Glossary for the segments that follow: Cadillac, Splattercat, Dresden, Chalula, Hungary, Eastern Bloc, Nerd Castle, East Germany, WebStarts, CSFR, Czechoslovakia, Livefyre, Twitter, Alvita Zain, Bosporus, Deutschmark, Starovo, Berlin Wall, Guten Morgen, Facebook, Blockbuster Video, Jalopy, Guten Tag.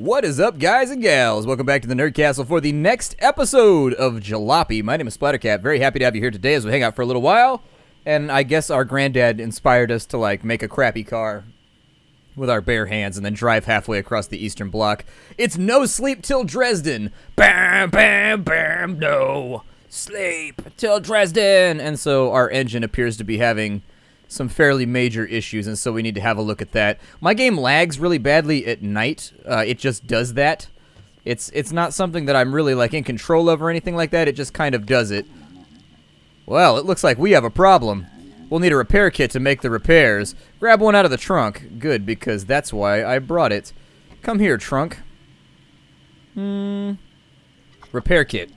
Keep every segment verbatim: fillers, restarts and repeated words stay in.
What is up, guys and gals? Welcome back to the Nerd Castle for the next episode of Jalopy. My name is Splattercat. Very happy to have you here today as we hang out for a little while. And I guess our granddad inspired us to, like, make a crappy car with our bare hands and then drive halfway across the Eastern Bloc. It's no sleep till Dresden. Bam, bam, bam, no sleep till Dresden. And so our engine appears to be having some fairly major issues, and so we need to have a look at that. My game lags really badly at night. Uh, it just does that. It's it's not something that I'm really, like, in control of or anything like that. It just kind of does it. Well, it looks like we have a problem. We'll need a repair kit to make the repairs. Grab one out of the trunk. Good, because that's why I brought it. Come here, trunk. Hmm. Repair kit.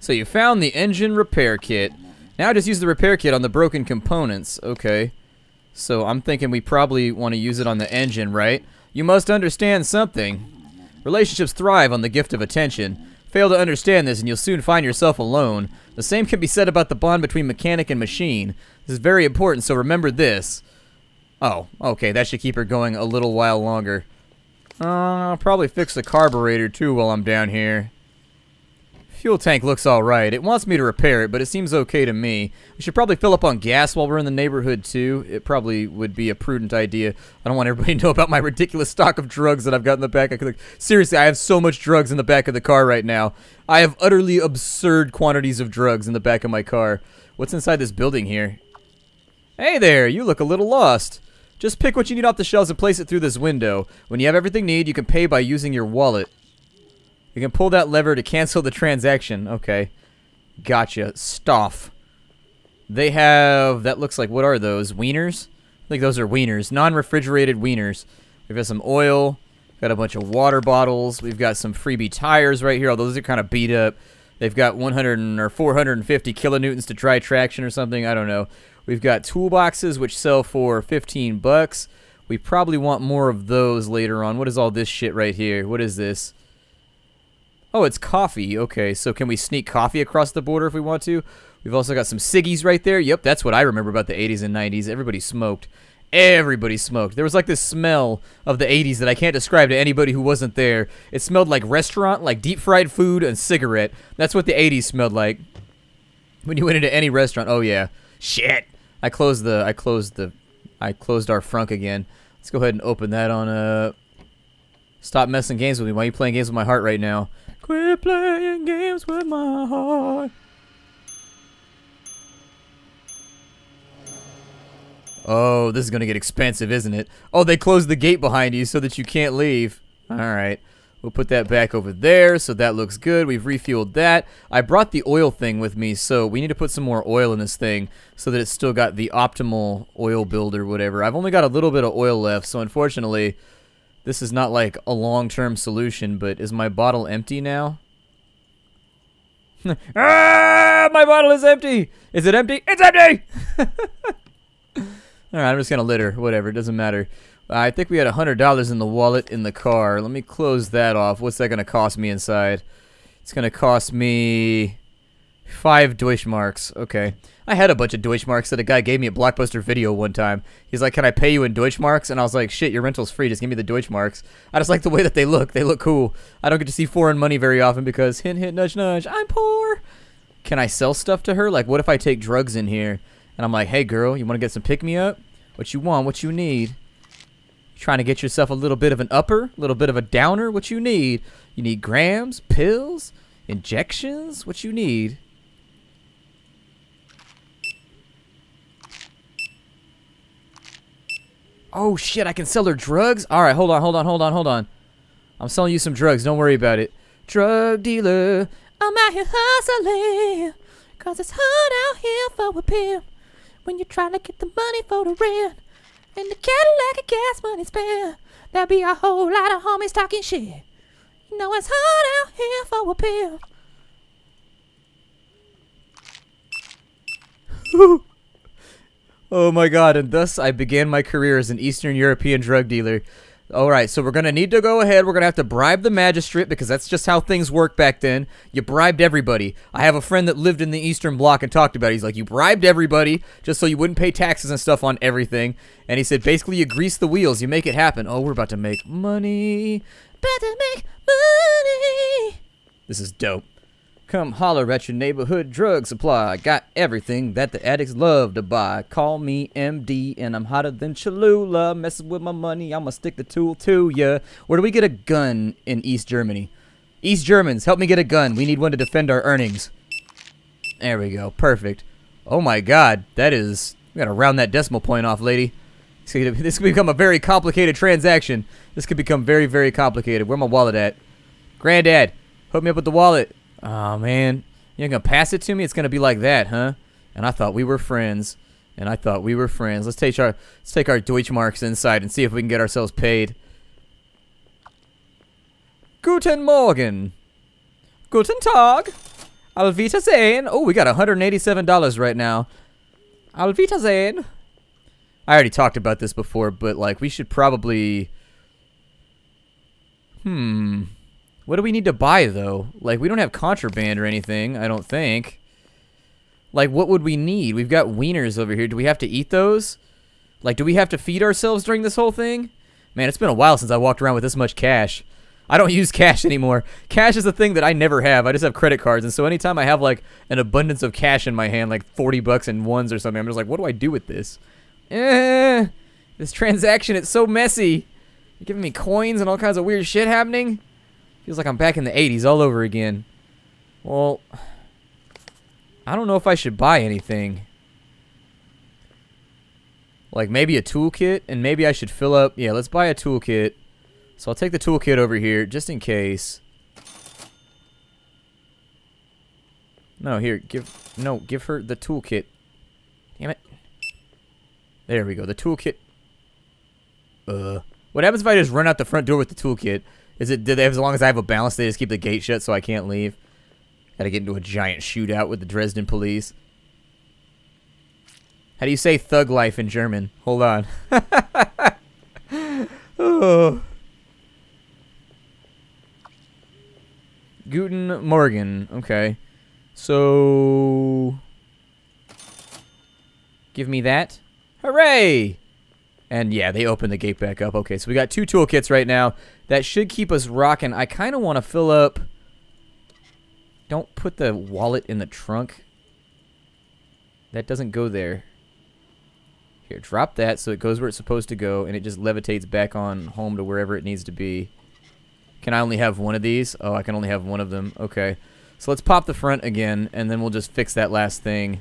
So you found the engine repair kit. Now I just use the repair kit on the broken components. Okay. So I'm thinking we probably want to use it on the engine, right? You must understand something. Relationships thrive on the gift of attention. Fail to understand this and you'll soon find yourself alone. The same can be said about the bond between mechanic and machine. This is very important, so remember this. Oh, okay. That should keep her going a little while longer. Uh, I'll probably fix the carburetor too while I'm down here. Fuel tank looks alright. It wants me to repair it, but it seems okay to me. We should probably fill up on gas while we're in the neighborhood, too. It probably would be a prudent idea. I don't want everybody to know about my ridiculous stock of drugs that I've got in the back. I could, seriously, I have so much drugs in the back of the car right now. I have utterly absurd quantities of drugs in the back of my car. What's inside this building here? Hey there, you look a little lost. Just pick what you need off the shelves and place it through this window. When you have everything you need, you can pay by using your wallet. You can pull that lever to cancel the transaction. Okay. Gotcha. Stuff. They have... That looks like... What are those? Wieners? I think those are wieners. Non-refrigerated wieners. We've got some oil. Got a bunch of water bottles. We've got some freebie tires right here. Although those are kind of beat up. They've got one hundred or four hundred fifty kilonewtons to dry traction or something. I don't know. We've got toolboxes which sell for fifteen bucks. We probably want more of those later on. What is all this shit right here? What is this? Oh, it's coffee. Okay, so can we sneak coffee across the border if we want to? We've also got some ciggies right there. Yep, that's what I remember about the eighties and nineties. Everybody smoked. Everybody smoked. There was like this smell of the eighties that I can't describe to anybody who wasn't there. It smelled like restaurant, like deep-fried food and cigarette. That's what the eighties smelled like when you went into any restaurant. Oh, yeah. Shit. I closed the... I closed the... I closed our frunk again. Let's go ahead and open that on up. Stop messing games with me. Why are you playing games with my heart right now? Quit playing games with my heart. Oh, this is going to get expensive, isn't it? Oh, they closed the gate behind you so that you can't leave. All right. We'll put that back over there, so that looks good. We've refueled that. I brought the oil thing with me, so we need to put some more oil in this thing so that it's still got the optimal oil build or whatever. I've only got a little bit of oil left, so unfortunately... This is not like a long-term solution, but is my bottle empty now? Ah, my bottle is empty! Is it empty? It's empty! Alright, I'm just gonna litter. Whatever, it doesn't matter. Uh, I think we had one hundred dollars in the wallet in the car. Let me close that off. What's that gonna cost me inside? It's gonna cost me... Five Deutschmarks. Okay. I had a bunch of Deutschmarks that a guy gave me at Blockbuster Video one time. He's like, can I pay you in Deutschmarks? And I was like, shit, your rental's free. Just give me the Deutschmarks. I just like the way that they look. They look cool. I don't get to see foreign money very often because hint, hint, nudge, nudge. I'm poor. Can I sell stuff to her? Like, what if I take drugs in here? And I'm like, hey, girl, you want to get some pick-me-up? What you want? What you need? Trying to get yourself a little bit of an upper? A little bit of a downer? What you need? You need grams? Pills? Injections? What you need? Oh, shit, I can sell her drugs? All right, hold on, hold on, hold on, hold on. I'm selling you some drugs. Don't worry about it. Drug dealer. I'm out here hustling. Because it's hard out here for a pimp. When you're trying to get the money for the rent. And the Cadillac and gas money spent. There'll be a whole lot of homies talking shit. You know it's hard out here for a pimp. Woo. Oh my god, and thus I began my career as an Eastern European drug dealer. Alright, so we're going to need to go ahead. We're going to have to bribe the magistrate because that's just how things worked back then. You bribed everybody. I have a friend that lived in the Eastern Bloc and talked about it. He's like, you bribed everybody just so you wouldn't pay taxes and stuff on everything. And he said, basically, you grease the wheels. You make it happen. Oh, we're about to make money. About to make This is dope. Come holler at your neighborhood drug supply. Got everything that the addicts love to buy. Call me M D and I'm hotter than Chalula. Messing with my money, I'ma stick the tool to ya. Where do we get a gun in East Germany? East Germans, help me get a gun. We need one to defend our earnings. There we go. Perfect. Oh my god. That is... We gotta round that decimal point off, lady. This could become a very complicated transaction. This could become very, very complicated. Where my wallet at? Granddad, hook me up with the wallet. Oh man, you're gonna pass it to me? It's gonna be like that, huh? And I thought we were friends. And I thought we were friends. Let's take our let's take our Deutschmarks inside and see if we can get ourselves paid. Guten Morgen. Guten Tag. Alvita Zain. Oh, we got one hundred eighty-seven dollars right now. Alvita Zain. I already talked about this before, but like we should probably. Hmm. What do we need to buy, though? Like, we don't have contraband or anything, I don't think. Like, what would we need? We've got wieners over here. Do we have to eat those? Like, do we have to feed ourselves during this whole thing? Man, it's been a while since I walked around with this much cash. I don't use cash anymore. Cash is the thing that I never have. I just have credit cards, and so anytime I have, like, an abundance of cash in my hand, like forty bucks and ones or something, I'm just like, what do I do with this? Eh, this transaction, it's so messy. You're giving me coins and all kinds of weird shit happening? Feels like I'm back in the eighties all over again. Well, I don't know if I should buy anything. Like maybe a toolkit, and maybe I should fill up. Yeah, let's buy a toolkit. So I'll take the toolkit over here just in case. No, here, give no, give her the toolkit. Damn it. There we go. The toolkit. Uh, what happens if I just run out the front door with the toolkit? Is it, do they have, as long as I have a balance, they just keep the gate shut so I can't leave? Gotta get into a giant shootout with the Dresden police. How do you say thug life in German? Hold on. Oh. Guten Morgen. Okay. So... Give me that. Hooray! And yeah, they opened the gate back up. Okay, so we got two toolkits right now. That should keep us rocking. I kind of want to fill up... Don't put the wallet in the trunk. That doesn't go there. Here, drop that so it goes where it's supposed to go, and it just levitates back on home to wherever it needs to be. Can I only have one of these? Oh, I can only have one of them. Okay. So let's pop the front again, and then we'll just fix that last thing.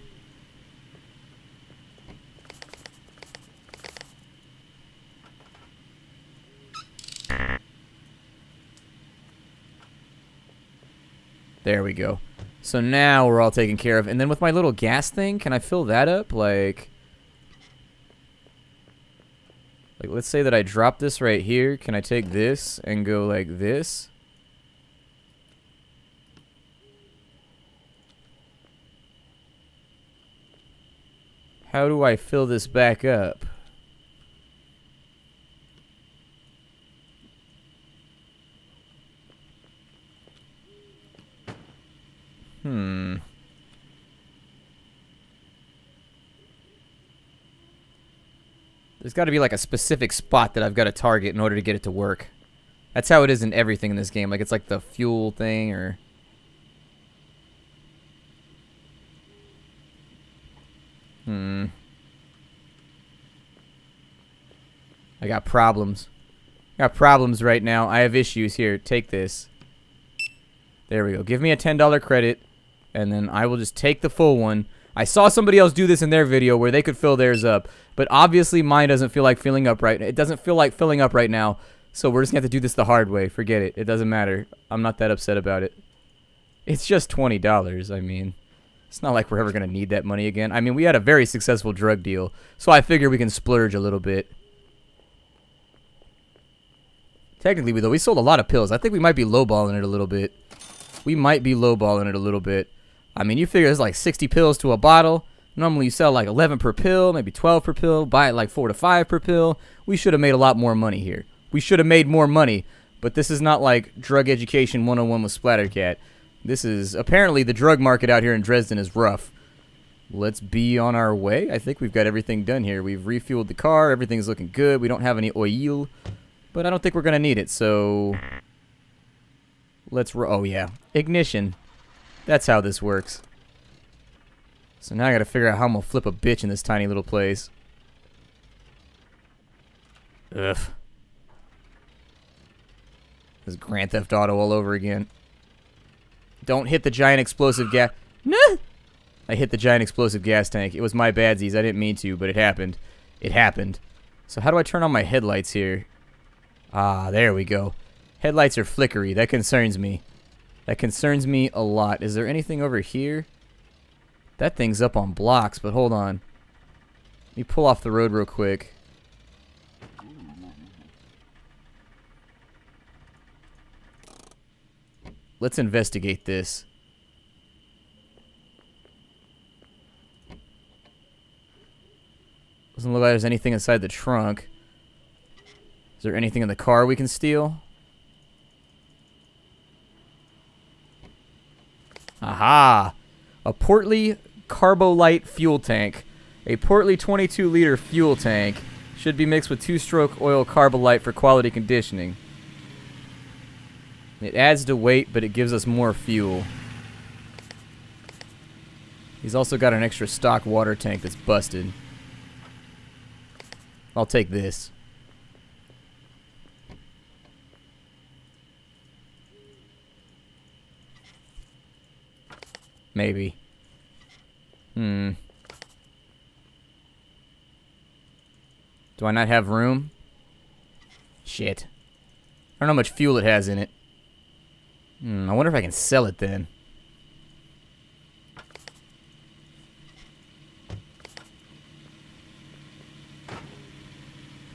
There we go. So now we're all taken care of. And then with my little gas thing, can I fill that up? Like, like let's say that I drop this right here. Can I take this and go like this? How do I fill this back up? Hmm. There's got to be like a specific spot that I've got to target in order to get it to work. That's how it is in everything in this game. Like, it's like the fuel thing or... Hmm. I got problems. I got problems right now. I have issues. Here, take this. There we go. Give me a ten dollar credit. And then I will just take the full one. I saw somebody else do this in their video where they could fill theirs up. But obviously mine doesn't feel like filling up right now. It doesn't feel like filling up right now. So we're just going to have to do this the hard way. Forget it. It doesn't matter. I'm not that upset about it. It's just twenty dollars. I mean, it's not like we're ever going to need that money again. I mean, we had a very successful drug deal. So I figure we can splurge a little bit. Technically, though, we sold a lot of pills. I think we might be lowballing it a little bit. We might be lowballing it a little bit. I mean, you figure it's like sixty pills to a bottle. Normally you sell like eleven per pill, maybe twelve per pill, buy it like four to five per pill. We should have made a lot more money here. We should have made more money, but this is not like drug education one oh one with Splattercat. This is, apparently the drug market out here in Dresden is rough. Let's be on our way. I think we've got everything done here. We've refueled the car, everything's looking good. We don't have any oil, but I don't think we're gonna need it, so... Let's roll. Oh, yeah. Ignition. That's how this works. So now I gotta figure out how I'm gonna flip a bitch in this tiny little place. Ugh. This is Grand Theft Auto all over again. Don't hit the giant explosive gas. No! I hit the giant explosive gas tank. It was my badsies. I didn't mean to, but it happened. It happened. So how do I turn on my headlights here? Ah, there we go. Headlights are flickery. That concerns me. That concerns me a lot. Is there anything over here? That thing's up on blocks, but hold on. Let me pull off the road real quick. Let's investigate this. Doesn't look like there's anything inside the trunk. Is there anything in the car we can steal? Aha! A portly Carbolite fuel tank. A portly twenty-two liter fuel tank should be mixed with two-stroke oil Carbolite for quality conditioning. It adds to weight, but it gives us more fuel. He's also got an extra stock water tank that's busted. I'll take this. Maybe. Hmm. Do I not have room? Shit. I don't know how much fuel it has in it. Hmm, I wonder if I can sell it then.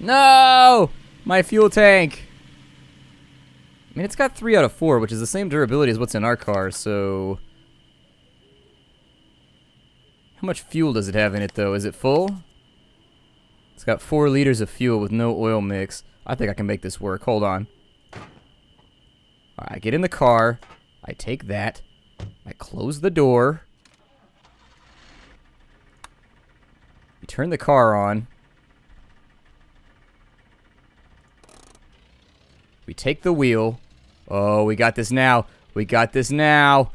No! My fuel tank! I mean, it's got three out of four, which is the same durability as what's in our car, so... How much fuel does it have in it, though? Is it full? It's got four liters of fuel with no oil mix. I think I can make this work. Hold on. All right, I get in the car. I take that. I close the door. You turn the car on. We take the wheel. Oh, we got this now. We got this now.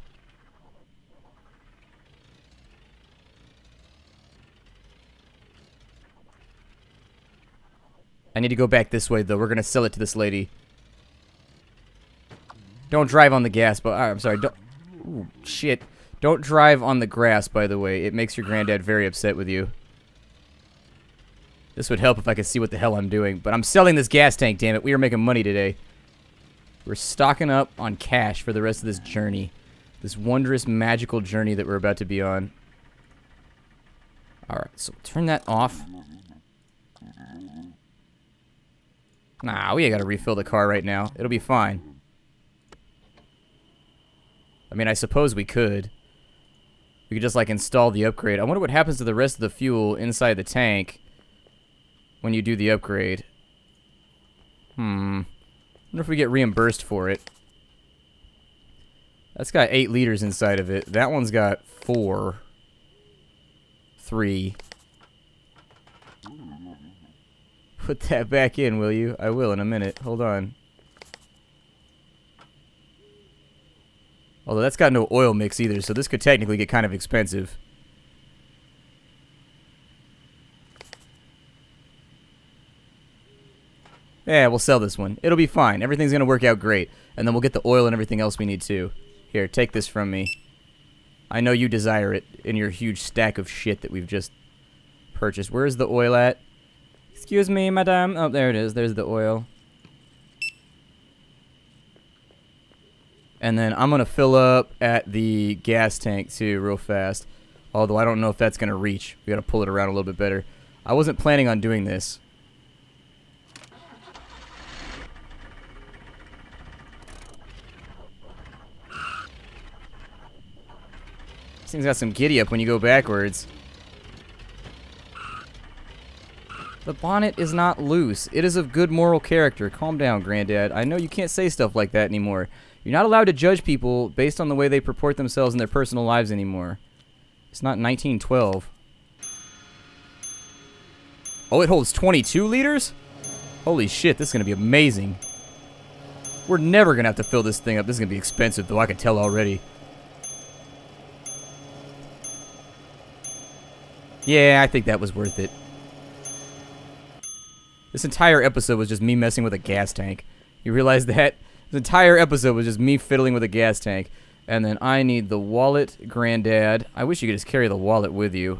I need to go back this way, though. We're going to sell it to this lady. Don't drive on the gas, but... I'm sorry. Don't... Ooh, shit. Don't drive on the grass, by the way. It makes your granddad very upset with you. This would help if I could see what the hell I'm doing. But I'm selling this gas tank, damn it. We are making money today. We're stocking up on cash for the rest of this journey. This wondrous, magical journey that we're about to be on. Alright, so turn that off. Nah, we ain't gotta refill the car right now. It'll be fine. I mean, I suppose we could. We could just, like, install the upgrade. I wonder what happens to the rest of the fuel inside the tank when you do the upgrade. Hmm. I wonder if we get reimbursed for it. That's got eight liters inside of it. That one's got four. Three. Put that back in, will you? I will in a minute. Hold on. Although that's got no oil mix either, so this could technically get kind of expensive. Yeah, we'll sell this one. It'll be fine. Everything's going to work out great. And then we'll get the oil and everything else we need, too. Here, take this from me. I know you desire it in your huge stack of shit that we've just purchased. Where is the oil at? Excuse me, madame. Oh, there it is. There's the oil. And then I'm going to fill up at the gas tank, too, real fast. Although I don't know if that's going to reach. We got to pull it around a little bit better. I wasn't planning on doing this. This thing's got some giddy up when you go backwards. The bonnet is not loose. It is of good moral character. Calm down, Granddad. I know you can't say stuff like that anymore. You're not allowed to judge people based on the way they purport themselves in their personal lives anymore. It's not nineteen twelve. Oh, it holds twenty-two liters? Holy shit, this is going to be amazing. We're never gonna have to fill this thing up. This is gonna be expensive, though, I can tell already. Yeah, I think that was worth it. This entire episode was just me messing with a gas tank. You realize that? This entire episode was just me fiddling with a gas tank. And then I need the wallet, Granddad. I wish you could just carry the wallet with you.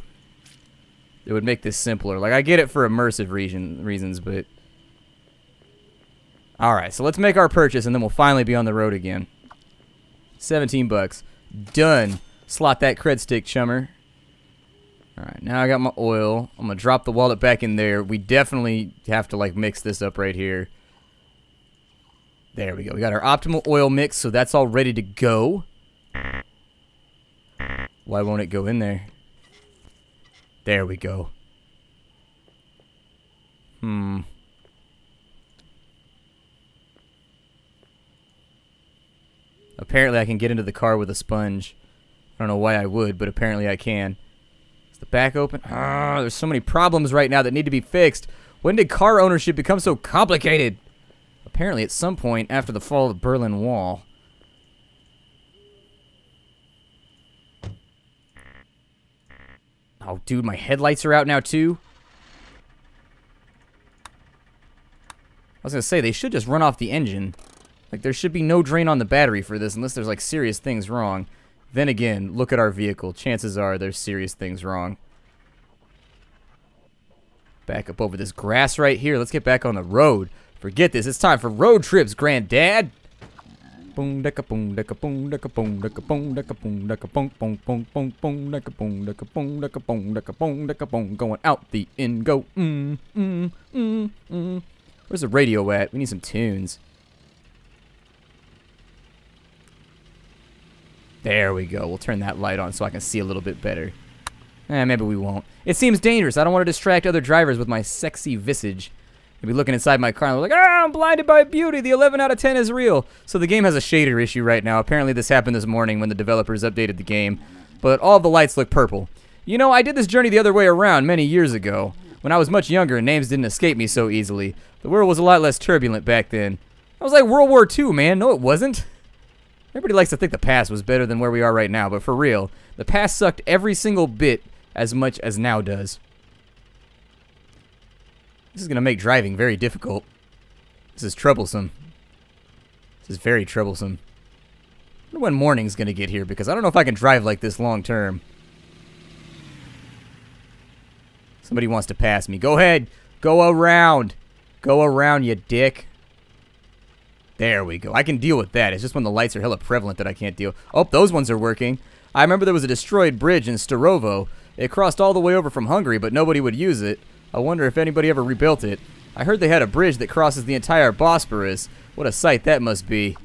It would make this simpler. Like, I get it for immersive reason, reasons, but... Alright, so let's make our purchase, and then we'll finally be on the road again. seventeen bucks. Done. Slot that cred stick, chummer. Alright, now I got my oil. I'm gonna drop the wallet back in there. We definitely have to, like, mix this up right here. There we go. We got our optimal oil mix, so that's all ready to go. Why won't it go in there? There we go. Hmm. Apparently I can get into the car with a sponge. I don't know why I would, but apparently I can. Is the back open? Ah, there's so many problems right now that need to be fixed. When did car ownership become so complicated? Apparently at some point after the fall of the Berlin Wall. Oh, dude, my headlights are out now, too. I was gonna say, they should just run off the engine. Like, there should be no drain on the battery for this unless there's, like, serious things wrong. Then again, look at our vehicle. Chances are there's serious things wrong. Back up over this grass right here. Let's get back on the road. Forget this. It's time for road trips, Granddad. Boom daka boom daka boom daka boom daka boom daka boom daka boom boom boom boom boom daka boom daka boom daka boom daka boom daka boom, going out the end, go mm mm mm mm. Where's the radio at? We need some tunes. There we go. We'll turn that light on so I can see a little bit better. Eh, maybe we won't. It seems dangerous. I don't want to distract other drivers with my sexy visage. They'd be looking inside my car and they're like, ah, I'm blinded by beauty. The eleven out of ten is real. So the game has a shader issue right now. Apparently this happened this morning when the developers updated the game. But all the lights look purple. You know, I did this journey the other way around many years ago. When I was much younger and names didn't escape me so easily. The world was a lot less turbulent back then. I was like World War Two, man. No, it wasn't. Everybody likes to think the past was better than where we are right now. But for real, the past sucked every single bit as much as now does. This is going to make driving very difficult. This is troublesome. This is very troublesome. I wonder when morning's going to get here, because I don't know if I can drive like this long term. Somebody wants to pass me. Go ahead. Go around. Go around, you dick. There we go. I can deal with that. It's just when the lights are hella prevalent that I can't deal. Oh, those ones are working. I remember there was a destroyed bridge in Starovo. It crossed all the way over from Hungary, but nobody would use it. I wonder if anybody ever rebuilt it. I heard they had a bridge that crosses the entire Bosporus. What a sight that must be.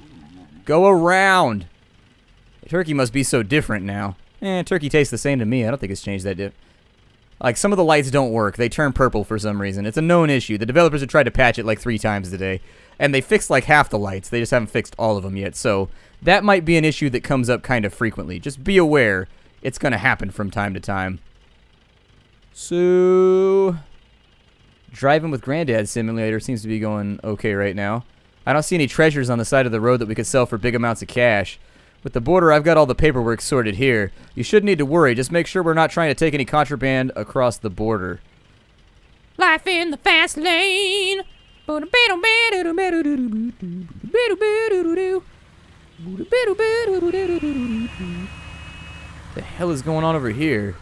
Go around. Turkey must be so different now. Eh, turkey tastes the same to me. I don't think it's changed that dip. Like, some of the lights don't work. They turn purple for some reason. It's a known issue. The developers have tried to patch it like three times today. And they fixed like half the lights. They just haven't fixed all of them yet. So that might be an issue that comes up kind of frequently. Just be aware it's going to happen from time to time. So... Driving with Granddad Simulator seems to be going okay right now. I don't see any treasures on the side of the road that we could sell for big amounts of cash. With the border, I've got all the paperwork sorted here. You shouldn't need to worry. Just make sure we're not trying to take any contraband across the border. Life in the fast lane. The hell is going on over here?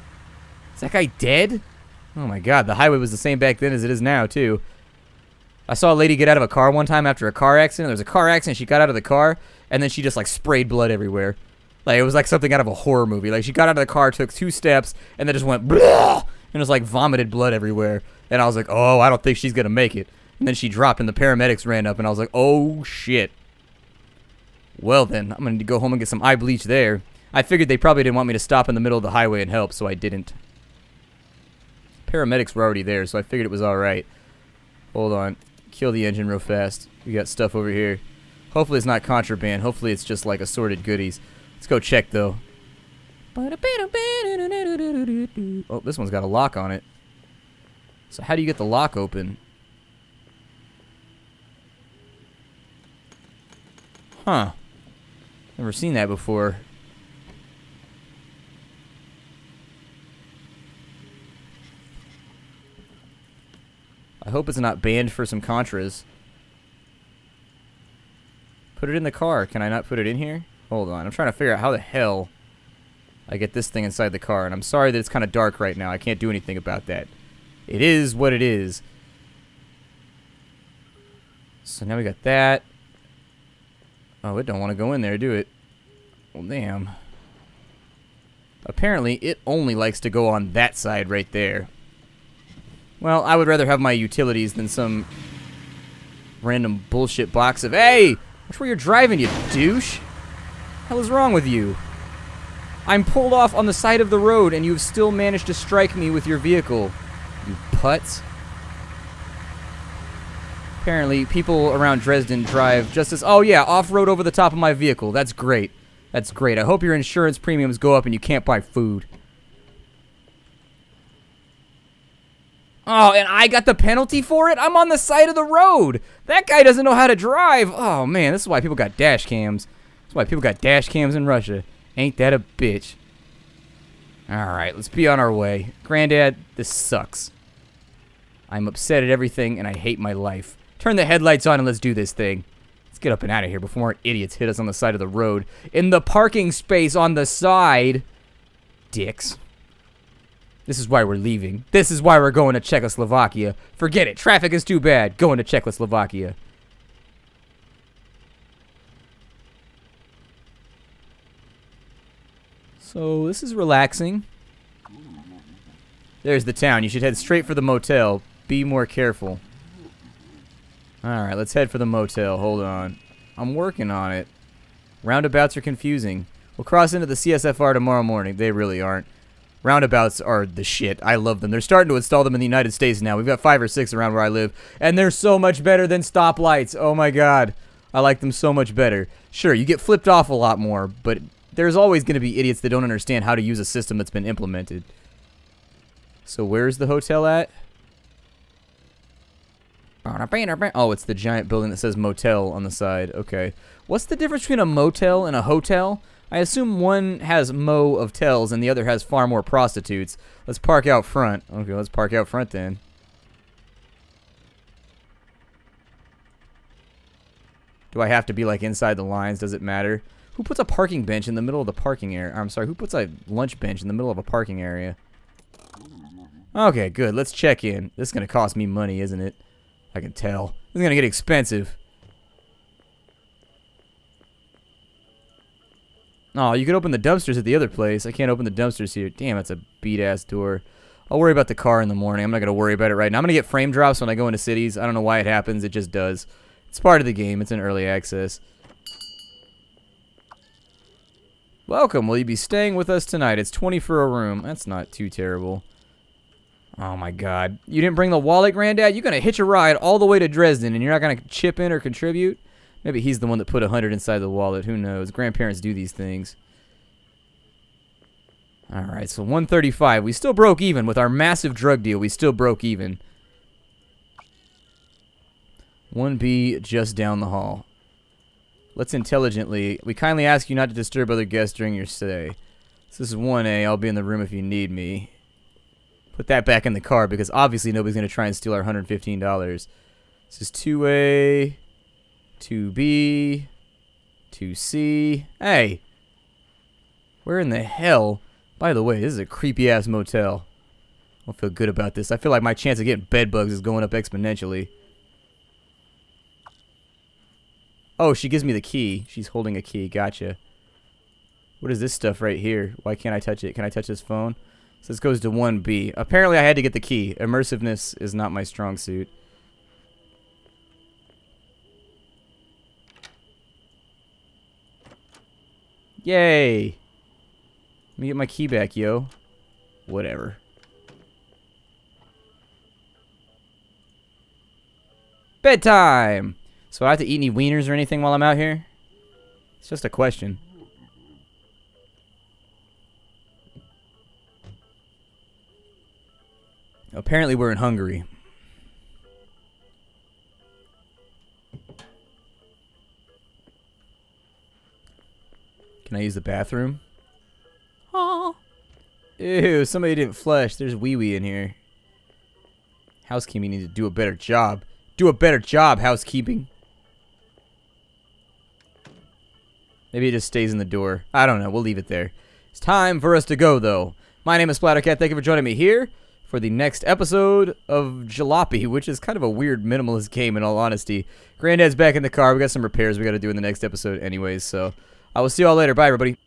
Is that guy dead? Oh my god, the highway was the same back then as it is now, too. I saw a lady get out of a car one time after a car accident. There was a car accident, she got out of the car, and then she just, like, sprayed blood everywhere. Like, it was like something out of a horror movie. Like, she got out of the car, took two steps, and then just went, blah! And just, like, vomited blood everywhere. And I was like, oh, I don't think she's gonna make it. And then she dropped, and the paramedics ran up, and I was like, oh, shit. Well, then, I'm gonna go home and get some eye bleach there. I figured they probably didn't want me to stop in the middle of the highway and help, so I didn't. Paramedics were already there, so I figured it was alright. Hold on. Kill the engine real fast. We got stuff over here. Hopefully it's not contraband. Hopefully it's just like assorted goodies. Let's go check, though. Oh, this one's got a lock on it. So how do you get the lock open? Huh. Never seen that before. I hope it's not banned for some Contras. Put it in the car. Can I not put it in here? Hold on. I'm trying to figure out how the hell I get this thing inside the car. And I'm sorry that it's kind of dark right now. I can't do anything about that. It is what it is. So now we got that. Oh, it don't want to go in there, do it? Well, damn. Apparently, it only likes to go on that side right there. Well, I would rather have my utilities than some random bullshit box of... Hey! That's where you're driving, you douche! What the hell is wrong with you? I'm pulled off on the side of the road, and you've still managed to strike me with your vehicle. You putz. Apparently, people around Dresden drive just as... Oh, yeah, off-road over the top of my vehicle. That's great. That's great. I hope your insurance premiums go up and you can't buy food. Oh, and I got the penalty for it? I'm on the side of the road! That guy doesn't know how to drive! Oh, man, this is why people got dash cams. This is why people got dash cams in Russia. Ain't that a bitch? Alright, let's be on our way. Granddad, this sucks. I'm upset at everything, and I hate my life. Turn the headlights on and let's do this thing. Let's get up and out of here before more idiots hit us on the side of the road. In the parking space on the side! Dicks. This is why we're leaving. This is why we're going to Czechoslovakia. Forget it. Traffic is too bad. Going to Czechoslovakia. So, this is relaxing. There's the town. You should head straight for the motel. Be more careful. Alright, let's head for the motel. Hold on. I'm working on it. Roundabouts are confusing. We'll cross into the C S F R tomorrow morning. They really aren't. Roundabouts are the shit. I love them. They're starting to install them in the United States now. We've got five or six around where I live. And they're so much better than stoplights. Oh my god. I like them so much better. Sure, you get flipped off a lot more, but there's always going to be idiots that don't understand how to use a system that's been implemented. So where's the hotel at? Oh, it's the giant building that says motel on the side. Okay. What's the difference between a motel and a hotel? I assume one has mo of tells and the other has far more prostitutes. Let's park out front. Okay, let's park out front then. Do I have to be like inside the lines? Does it matter? Who puts a parking bench in the middle of the parking area? I'm sorry, who puts a lunch bench in the middle of a parking area? Okay, good. Let's check in. This is going to cost me money, isn't it? I can tell. This is going to get expensive. Oh, you could open the dumpsters at the other place. I can't open the dumpsters here. Damn, that's a beat-ass door. I'll worry about the car in the morning. I'm not going to worry about it right now. I'm going to get frame drops when I go into cities. I don't know why it happens. It just does. It's part of the game. It's an early access. Welcome. Will you be staying with us tonight? It's twenty for a room. That's not too terrible. Oh, my God. You didn't bring the wallet, Granddad? You're going to hitch a ride all the way to Dresden, and you're not going to chip in or contribute? Maybe he's the one that put a hundred inside the wallet. Who knows? Grandparents do these things. Alright, so one thirty-five. We still broke even. With our massive drug deal, we still broke even. one B just down the hall. Let's intelligently... We kindly ask you not to disturb other guests during your stay. So this is one A. I'll be in the room if you need me. Put that back in the car because obviously nobody's going to try and steal our one hundred fifteen dollars. This is two A... two B, two C, hey, where in the hell, by the way, this is a creepy ass motel. I don't feel good about this. I feel like my chance of getting bed bugs is going up exponentially. Oh, she gives me the key. She's holding a key, gotcha. What is this stuff right here? Why can't I touch it? Can I touch this phone? So this goes to one B. Apparently I had to get the key. Immersiveness is not my strong suit. Yay! Let me get my key back, yo. Whatever. Bedtime! So I have to eat any wieners or anything while I'm out here? It's just a question. Apparently we're in Hungary. Can I use the bathroom? Oh. Ew, somebody didn't flush. There's wee-wee in here. Housekeeping needs to do a better job. Do a better job, housekeeping. Maybe it just stays in the door. I don't know. We'll leave it there. It's time for us to go, though. My name is Splattercat. Thank you for joining me here for the next episode of Jalopy, which is kind of a weird minimalist game in all honesty. Granddad's back in the car. We got some repairs we got to do in the next episode anyways, so I will see you all later. Bye, everybody.